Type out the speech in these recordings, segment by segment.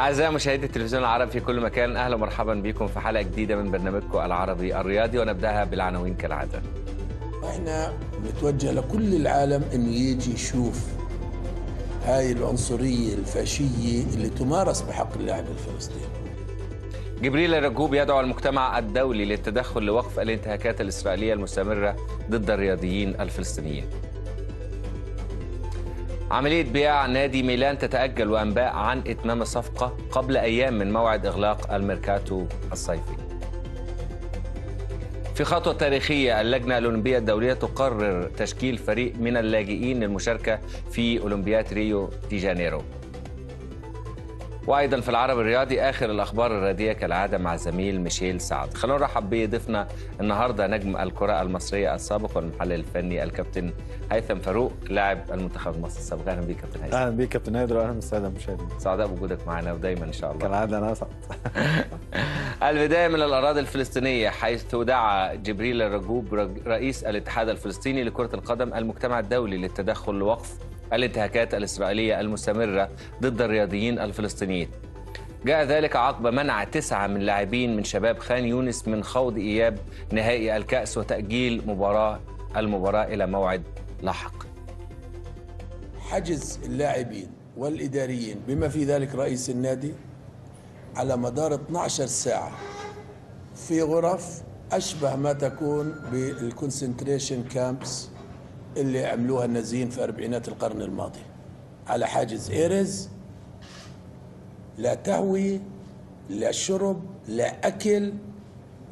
أعزائي مشاهدي التلفزيون العربي في كل مكان، أهلا ومرحبا بكم في حلقة جديدة من برنامجكم العربي الرياضي، ونبدأها بالعناوين كالعادة. احنا نتوجه لكل العالم انه يجي يشوف هاي العنصرية الفاشية اللي تمارس بحق اللاعب الفلسطيني. جبريل الرجوب يدعو المجتمع الدولي للتدخل لوقف الانتهاكات الإسرائيلية المستمرة ضد الرياضيين الفلسطينيين. عملية بيع نادي ميلان تتأجل وأنباء عن إتمام الصفقة قبل أيام من موعد إغلاق الميركاتو الصيفي. في خطوة تاريخية، اللجنة الأولمبية الدولية تقرر تشكيل فريق من اللاجئين للمشاركة في أولمبياد ريو دي جانيرو. وأيضا في العربي الرياضي آخر الأخبار الرياضية كالعادة مع زميل ميشيل سعد. خلونا نرحب بضيفنا النهارده نجم الكرة المصرية السابق والمحلل الفني الكابتن هيثم فاروق، لاعب المنتخب المصري السابق. أهلا بيك كابتن هيثم. أهلا بيك كابتن هيدر، أهلا بالسادة المشاهدين. سعداء بوجودك معنا ودايما إن شاء الله. كالعادة أنا أسعد. البداية من الأراضي الفلسطينية، حيث دعا جبريل الرجوب رئيس الاتحاد الفلسطيني لكرة القدم المجتمع الدولي للتدخل لوقف الانتهاكات الإسرائيلية المستمرة ضد الرياضيين الفلسطينيين. جاء ذلك عقب منع 9 من لاعبين من شباب خان يونس من خوض إياب نهائي الكأس وتأجيل المباراة إلى موعد لاحق. حجز اللاعبين والإداريين بما في ذلك رئيس النادي على مدار 12 ساعة في غرف أشبه ما تكون بالكونسنتريشن كامبس اللي عملوها النازيين في أربعينات القرن الماضي، على حاجز إيرز، لا تهوي، لا شرب، لا أكل،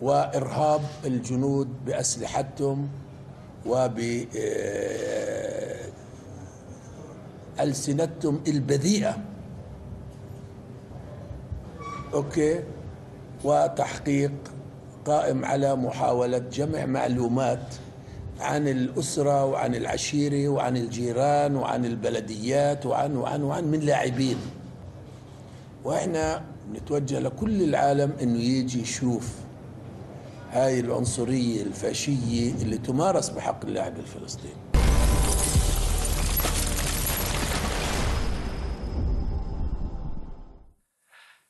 وإرهاب الجنود بأسلحتهم وبألسنتهم البذيئة. أوكي، وتحقيق قائم على محاولة جمع معلومات عن الأسرة وعن العشيرة وعن الجيران وعن البلديات وعن وعن وعن من لاعبين. وإحنا نتوجه لكل العالم إنه يجي يشوف هاي العنصرية الفاشية اللي تمارس بحق اللاعب الفلسطيني.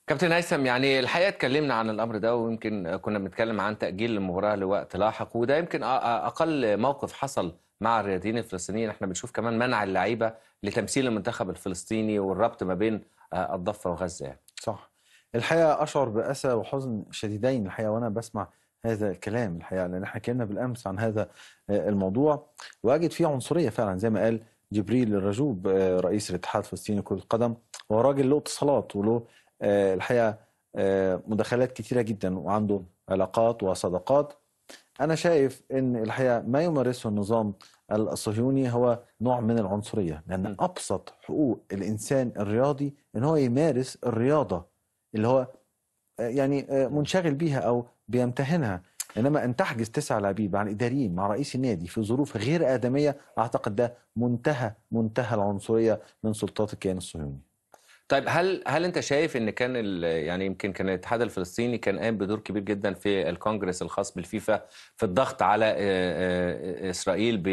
كابتن هيثم، يعني الحقيقه اتكلمنا عن الامر ده، ويمكن كنا بنتكلم عن تاجيل المباراه لوقت لاحق، وده يمكن اقل موقف حصل مع الرياضيين الفلسطينيين. احنا بنشوف كمان منع اللعيبه لتمثيل المنتخب الفلسطيني والربط ما بين الضفه وغزه. يعني صح، الحقيقه اشعر باسى وحزن شديدين الحقيقه وانا بسمع هذا الكلام الحقيقه، لان احنا اتكلمنا بالامس عن هذا الموضوع، واجد فيه عنصريه فعلا زي ما قال جبريل الرجوب رئيس الاتحاد الفلسطيني لكره القدم. هو راجل له اتصالات وله الحقيقه مداخلات كتيره جدا وعنده علاقات وصداقات. انا شايف ان الحقيقه ما يمارسه النظام الصهيوني هو نوع من العنصريه، لان ابسط حقوق الانسان الرياضي ان هو يمارس الرياضه اللي هو يعني منشغل بيها او بيمتهنها، انما ان تحجز 9 لاعبين عن اداريين مع رئيس النادي في ظروف غير ادميه، اعتقد ده منتهى العنصريه من سلطات الكيان الصهيوني. طيب، هل انت شايف ان كان يعني يمكن كان الاتحاد الفلسطيني كان قام بدور كبير جدا في الكونجرس الخاص بالفيفا في الضغط على اسرائيل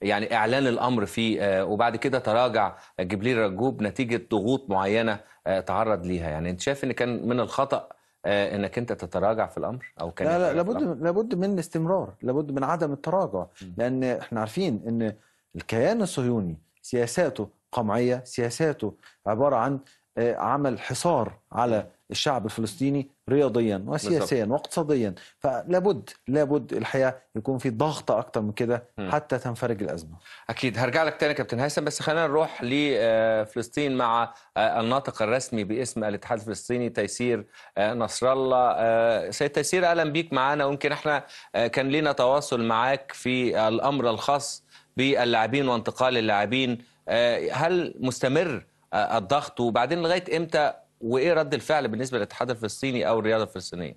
يعني اعلان الامر فيه، وبعد كده تراجع جبريل الرجوب نتيجه ضغوط معينه تعرض ليها، يعني انت شايف ان كان من الخطأ انك انت تتراجع في الامر او كان؟ لا لابد من الاستمرار، لابد من عدم التراجع، لان احنا عارفين ان الكيان الصهيوني سياساته قمعية، سياساته عبارة عن عمل حصار على الشعب الفلسطيني رياضيا وسياسيا واقتصاديا، فلابد الحقيقة يكون في ضغط أكتر من كده حتى تنفرج الأزمة. أكيد هرجع لك تاني كابتن هيثم، بس خلينا نروح لفلسطين مع الناطق الرسمي باسم الاتحاد الفلسطيني تيسير نصر الله. سيد تيسير، أهلا بيك معانا، ويمكن احنا كان لينا تواصل معاك في الأمر الخاص باللاعبين وانتقال اللاعبين. هل مستمر الضغط، وبعدين لغايه امتى، وايه رد الفعل بالنسبه للاتحاد الفلسطيني او الرياضه الفلسطينيه؟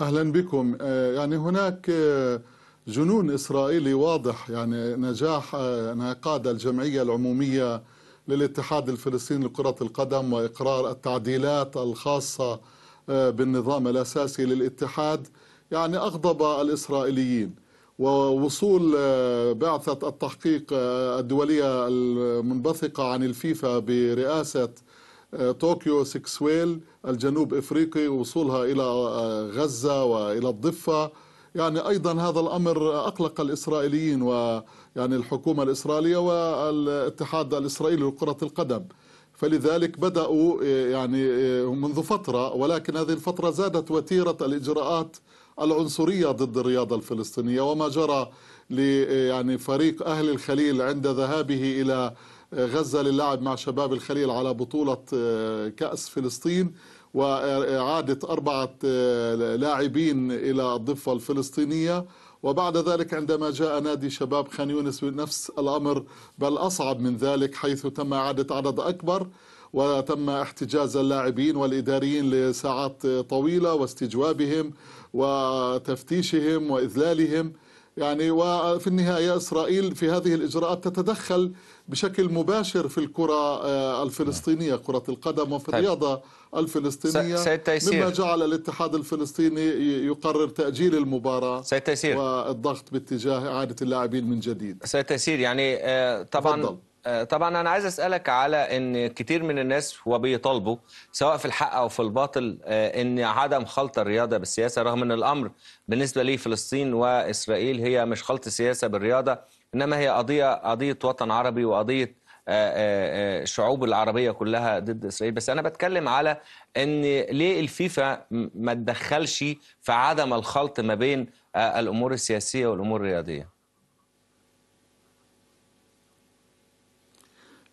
اهلا بكم. يعني هناك جنون اسرائيلي واضح، يعني نجاح انعقاد الجمعيه العموميه للاتحاد الفلسطيني لكره القدم واقرار التعديلات الخاصه بالنظام الاساسي للاتحاد يعني اغضب الاسرائيليين، ووصول بعثة التحقيق الدولية المنبثقة عن الفيفا برئاسة توكيو سيكسويل الجنوب إفريقي، وصولها إلى غزة وإلى الضفة، يعني أيضا هذا الأمر أقلق الإسرائيليين ويعني الحكومة الإسرائيلية والاتحاد الإسرائيلي لكرة القدم، فلذلك بدأوا يعني منذ فترة، ولكن هذه الفترة زادت وتيرة الإجراءات العنصرية ضد الرياضة الفلسطينية، وما جرى يعني فريق أهل الخليل عند ذهابه إلى غزة للعب مع شباب الخليل على بطولة كأس فلسطين، وإعادة 4 لاعبين إلى الضفة الفلسطينية، وبعد ذلك عندما جاء نادي شباب خان يونس بنفس الأمر، بل أصعب من ذلك، حيث تم إعادة عدد أكبر وتم احتجاز اللاعبين والإداريين لساعات طويلة واستجوابهم وتفتيشهم وإذلالهم، يعني وفي النهاية إسرائيل في هذه الإجراءات تتدخل بشكل مباشر في الكرة الفلسطينية، كرة القدم وفي الرياضة الفلسطينية، مما جعل الاتحاد الفلسطيني يقرر تأجيل المباراة والضغط باتجاه إعادة اللاعبين من جديد. سيد تيسير، يعني طبعا أنا عايز أسألك على أن كتير من الناس وبيطالبوا سواء في الحق أو في الباطل أن عدم خلط الرياضة بالسياسة، رغم أن الأمر بالنسبة لي فلسطين وإسرائيل هي مش خلط السياسة بالرياضة، إنما هي قضية وطن عربي وقضية الشعوب العربية كلها ضد إسرائيل. بس أنا بتكلم على أن ليه الفيفا ما تدخلش في عدم الخلط ما بين الأمور السياسية والأمور الرياضية؟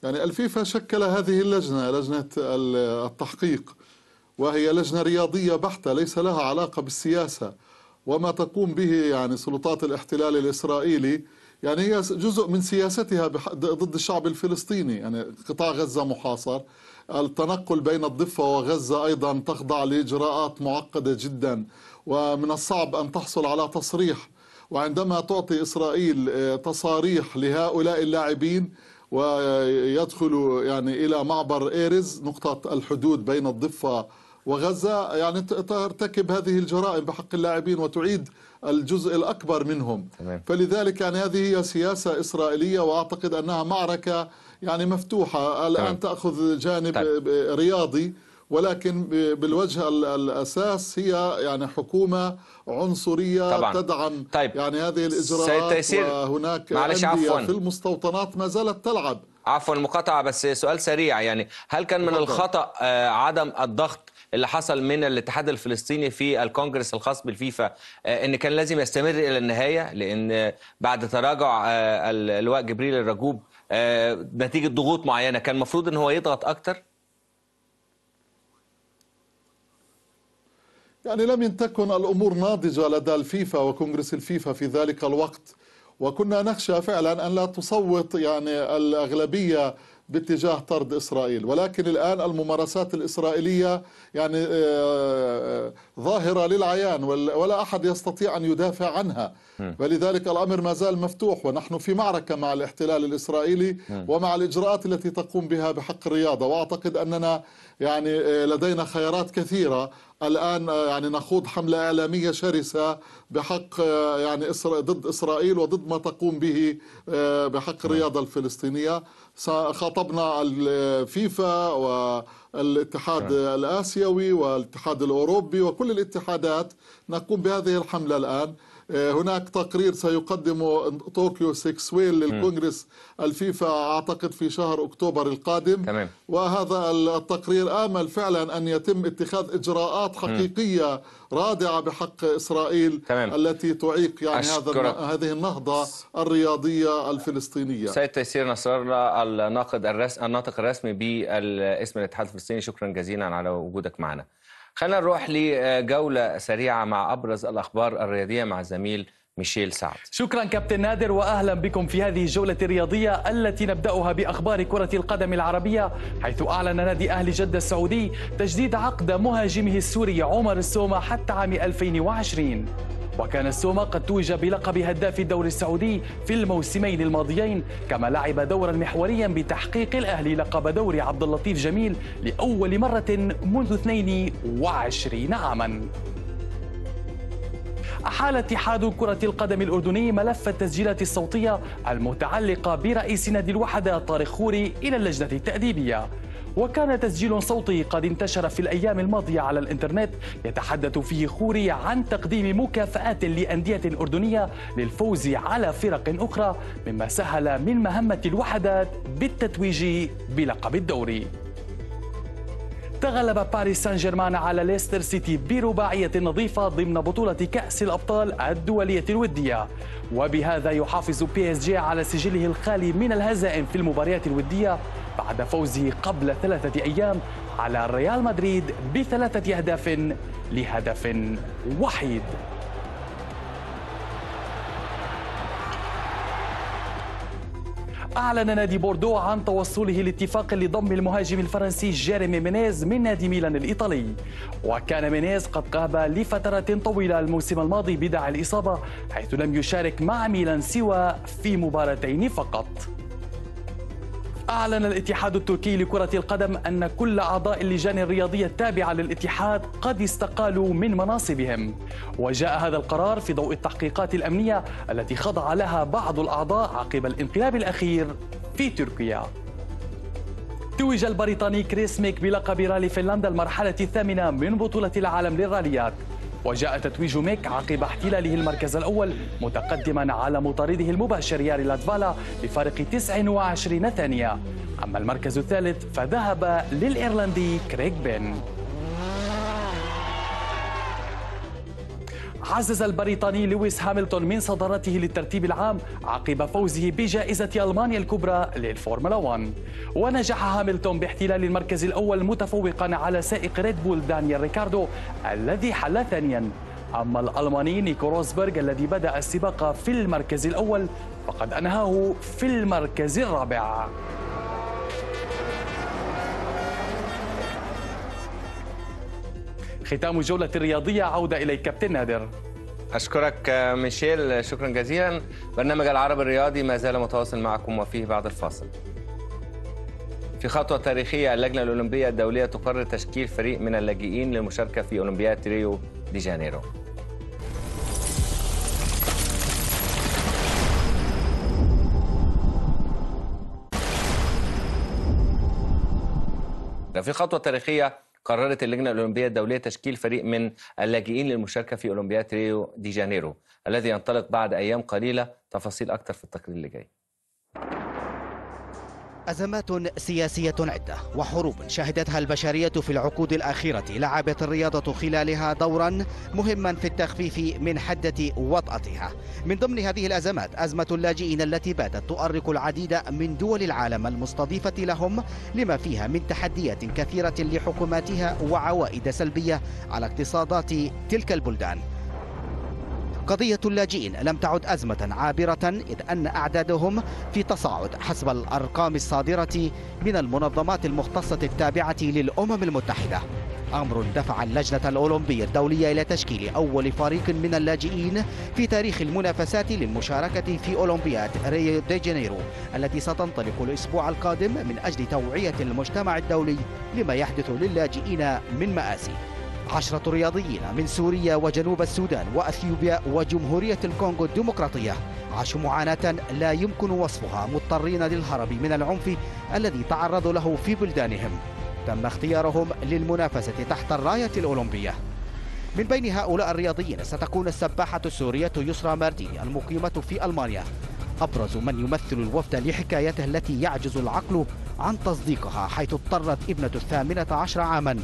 يعني الفيفا شكل هذه اللجنة، لجنة التحقيق، وهي لجنة رياضية بحتة ليس لها علاقة بالسياسة، وما تقوم به يعني سلطات الاحتلال الإسرائيلي يعني هي جزء من سياستها ضد الشعب الفلسطيني. يعني قطاع غزة محاصر، التنقل بين الضفة وغزة أيضا تخضع لإجراءات معقدة جدا، ومن الصعب أن تحصل على تصريح، وعندما تعطي إسرائيل تصاريح لهؤلاء اللاعبين ويدخل يعني إلى معبر إيرز نقطة الحدود بين الضفة وغزة، يعني ترتكب هذه الجرائم بحق اللاعبين وتعيد الجزء الأكبر منهم. فلذلك يعني هذه هي سياسة إسرائيلية، وأعتقد أنها معركة يعني مفتوحة الآن، تأخذ جانب رياضي، ولكن بالوجه الأساس هي يعني حكومة عنصرية تدعم يعني هذه الإجراءات، وهناك أندية في المستوطنات ما زالت تلعب. عفوا المقاطعة، بس سؤال سريع، يعني هل كان من الخطأ عدم الضغط اللي حصل من الاتحاد الفلسطيني في الكونجرس الخاص بالفيفا ان كان لازم يستمر الى النهاية؟ لان بعد تراجع اللواء جبريل الرجوب نتيجة ضغوط معينة كان المفروض ان هو يضغط اكتر. يعني لم تكن الأمور ناضجة لدى الفيفا وكونغرس الفيفا في ذلك الوقت، وكنا نخشى فعلا أن لا تصوت يعني الأغلبية باتجاه طرد إسرائيل، ولكن الآن الممارسات الإسرائيلية يعني ظاهرة للعيان، ولا أحد يستطيع أن يدافع عنها، ولذلك الأمر ما زال مفتوح، ونحن في معركة مع الاحتلال الإسرائيلي ومع الإجراءات التي تقوم بها بحق الرياضة. وأعتقد أننا يعني لدينا خيارات كثيرة الآن، يعني نخوض حملة إعلامية شرسة بحق يعني ضد إسرائيل وضد ما تقوم به بحق الرياضة الفلسطينية. خاطبنا الفيفا والاتحاد الآسيوي والاتحاد الأوروبي وكل الاتحادات، نقوم بهذه الحملة الآن. هناك تقرير سيقدمه طوكيو سيكسويل للكونغرس الفيفا أعتقد في شهر أكتوبر القادم، وهذا التقرير آمل فعلا أن يتم اتخاذ إجراءات حقيقية رادعة بحق إسرائيل التي تعيق يعني هذه النهضة الرياضية الفلسطينية. سيد تيسير نصر الله الناطق الرسمي باسم الاتحاد الفلسطيني، شكرا جزيلا على وجودك معنا. خلينا نروح لجولة سريعة مع أبرز الأخبار الرياضية مع زميل ميشيل سعد. شكرا كابتن نادر، وأهلا بكم في هذه الجولة الرياضية التي نبدأها بأخبار كرة القدم العربية، حيث أعلن نادي أهلي جدة السعودي تجديد عقد مهاجمه السوري عمر السومة حتى عام 2020. وكان السومة قد توج بلقب هداف الدوري السعودي في الموسمين الماضيين، كما لعب دورا محوريا بتحقيق الأهلي لقب دوري عبد اللطيف جميل لأول مرة منذ 22 عاما. أحال اتحاد كرة القدم الأردني ملف التسجيلات الصوتية المتعلقة برئيس نادي الوحدة طارق خوري إلى اللجنة التأديبية. وكان تسجيل صوتي قد انتشر في الأيام الماضية على الإنترنت يتحدث فيه خوري عن تقديم مكافآت لأندية أردنية للفوز على فرق أخرى، مما سهل من مهمة الوحدات بالتتويج بلقب الدوري. تغلب باريس سان جيرمان على ليستر سيتي برباعية نظيفة ضمن بطولة كأس الأبطال الدولية الودية، وبهذا يحافظ بي اس جي على سجله الخالي من الهزائم في المباريات الودية بعد فوزه قبل 3 أيام على ريال مدريد ب3 أهداف لهدف وحيد. أعلن نادي بوردو عن توصله لاتفاق لضم المهاجم الفرنسي جيريمي مينيز من نادي ميلان الإيطالي. وكان مينيز قد غاب لفترة طويلة الموسم الماضي بداعي الإصابة، حيث لم يشارك مع ميلان سوى في مباراتين فقط. أعلن الاتحاد التركي لكرة القدم أن كل أعضاء اللجان الرياضية التابعة للاتحاد قد استقالوا من مناصبهم، وجاء هذا القرار في ضوء التحقيقات الأمنية التي خضع لها بعض الأعضاء عقب الانقلاب الأخير في تركيا. توج البريطاني كريس ميك بلقب رالي فنلندا المرحلة الثامنة من بطولة العالم للراليات، وجاء تتويج ميك عقب احتلاله المركز الأول متقدما على مطارده المباشر ياري لادفالا بفارق 29 ثانية. أما المركز الثالث فذهب للإيرلندي كريغ بين. عزز البريطاني لويس هاملتون من صدارته للترتيب العام عقب فوزه بجائزة ألمانيا الكبرى للفورمولا 1. ونجح هاملتون باحتلال المركز الأول متفوقا على سائق ريد بول دانيال ريكاردو الذي حل ثانيا. أما الألماني نيكو روزبرغ الذي بدأ السباق في المركز الأول فقد أنهاه في المركز الرابع. ختام جولة الرياضية، عودة إليك كابتن نادر. أشكرك ميشيل، شكرا جزيلا. برنامج العرب الرياضي ما زال متواصل معكم وفيه بعد الفاصل. في خطوة تاريخية، اللجنة الأولمبية الدولية تقرر تشكيل فريق من اللاجئين للمشاركة في أولمبياد ريو دي جانيرو. في خطوة تاريخية، قررت اللجنة الأولمبية الدولية تشكيل فريق من اللاجئين للمشاركة في أولمبياد ريو دي جانيرو الذي ينطلق بعد أيام قليلة. تفاصيل أكثر في التقرير اللي جاي. أزمات سياسية عدة وحروب شهدتها البشرية في العقود الأخيرة لعبت الرياضة خلالها دورا مهما في التخفيف من حدة وطأتها. من ضمن هذه الأزمات أزمة اللاجئين التي باتت تؤرق العديد من دول العالم المستضيفة لهم، لما فيها من تحديات كثيرة لحكوماتها وعوائد سلبية على اقتصادات تلك البلدان. قضية اللاجئين لم تعد أزمة عابرة، إذ أن أعدادهم في تصاعد حسب الأرقام الصادرة من المنظمات المختصة التابعة للأمم المتحدة، أمر دفع اللجنة الأولمبية الدولية إلى تشكيل أول فريق من اللاجئين في تاريخ المنافسات للمشاركة في أولمبياد ريو دي جانيرو التي ستنطلق الأسبوع القادم من أجل توعية المجتمع الدولي لما يحدث للاجئين من مآسي. 10 رياضيين من سوريا وجنوب السودان وأثيوبيا وجمهورية الكونغو الديمقراطية عاشوا معاناة لا يمكن وصفها، مضطرين للهرب من العنف الذي تعرضوا له في بلدانهم. تم اختيارهم للمنافسة تحت الراية الأولمبية. من بين هؤلاء الرياضيين ستكون السباحة السورية يسرا مارديني المقيمة في ألمانيا، أبرز من يمثل الوفد لحكايته التي يعجز العقل عن تصديقها، حيث اضطرت ابنة 18 عاما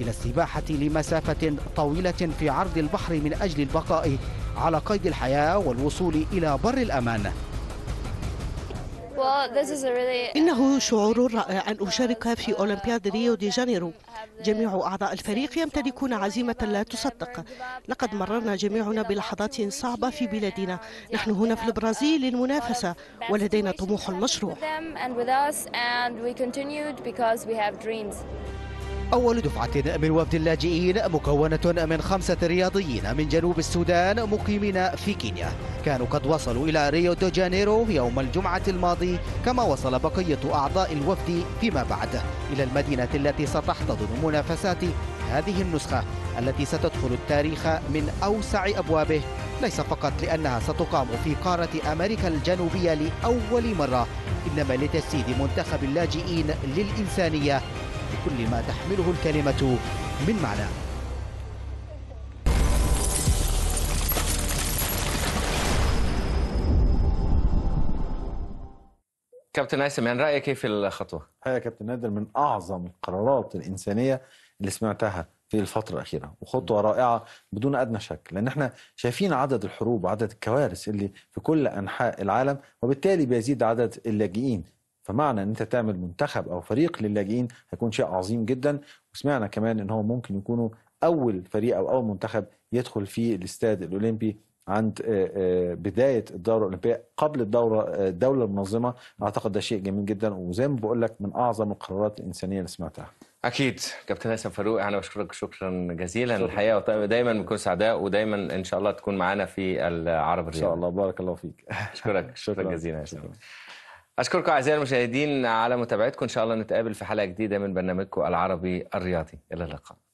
إلى السباحة لمسافة طويلة في عرض البحر من أجل البقاء على قيد الحياة والوصول إلى بر الأمان. إنه شعور رائع أن أشارك في أولمبياد ريو دي جانيرو. جميع أعضاء الفريق يمتلكون عزيمة لا تصدق. لقد مررنا جميعنا بلحظات صعبة في بلادنا. نحن هنا في البرازيل للمنافسة ولدينا طموح مشروع. أول دفعة من وفد اللاجئين مكونة من 5 رياضيين من جنوب السودان مقيمين في كينيا كانوا قد وصلوا إلى ريو دي جانيرو يوم الجمعة الماضي، كما وصل بقية أعضاء الوفد فيما بعد إلى المدينة التي ستحتضن منافسات هذه النسخة التي ستدخل التاريخ من أوسع أبوابه ليس فقط لأنها ستقام في قارة أمريكا الجنوبية لأول مرة، إنما لتجسيد منتخب اللاجئين للإنسانية بكل ما تحمله الكلمة من معنى. كابتن هيثم، يعني رأيك كيف الخطوة؟ الحقيقة كابتن نادر من أعظم القرارات الإنسانية اللي سمعتها في الفترة الأخيرة، وخطوة رائعة بدون أدنى شك، لأن احنا شايفين عدد الحروب وعدد الكوارث اللي في كل أنحاء العالم، وبالتالي بيزيد عدد اللاجئين، فمعنى أن أنت تعمل منتخب أو فريق للاجئين هيكون شيء عظيم جدا، وسمعنا كمان أن هو ممكن يكونوا أول فريق أو أول منتخب يدخل في الاستاد الأولمبي عند بداية الدورة الأولمبية قبل الدولة المنظمة. أعتقد ده شيء جميل جدا، وزي ما بقول لك من أعظم القرارات الإنسانية اللي سمعتها. أكيد كابتن هيثم فاروق، أنا بشكرك شكرا جزيلا. الحقيقة دايما بنكون سعداء، ودايما إن شاء الله تكون معانا في العرب الرياضي إن شاء الله. بارك الله فيك. أشكرك شكرا جزيلا يا شباب. أشكركم أعزائي المشاهدين على متابعتكم، إن شاء الله نتقابل في حلقة جديدة من برنامجكم العربي الرياضي. إلى اللقاء.